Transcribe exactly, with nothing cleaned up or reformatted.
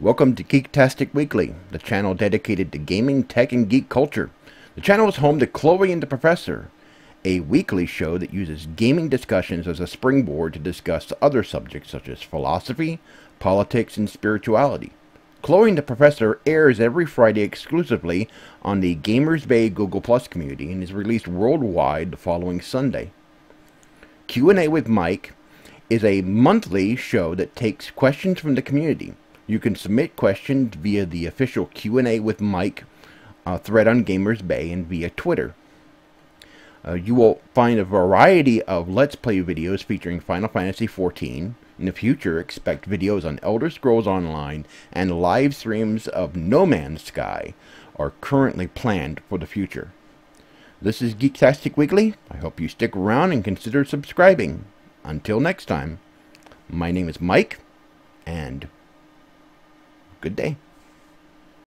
Welcome to Geektastic Weekly, the channel dedicated to gaming, tech, and geek culture. The channel is home to Chloe and the Professor, a weekly show that uses gaming discussions as a springboard to discuss other subjects such as philosophy, politics, and spirituality. Chloe and the Professor airs every Friday exclusively on the Gamers Bay Google Plus community and is released worldwide the following Sunday. Q and A with Mike is a monthly show that takes questions from the community. You can submit questions via the official Q and A with Mike uh, thread on Gamers Bay and via Twitter. Uh, you will find a variety of Let's Play videos featuring Final Fantasy fourteen. In the future, expect videos on Elder Scrolls Online and live streams of No Man's Sky are currently planned for the future. This is Geektastic Weekly. I hope you stick around and consider subscribing. Until next time, my name is Mike, and good day.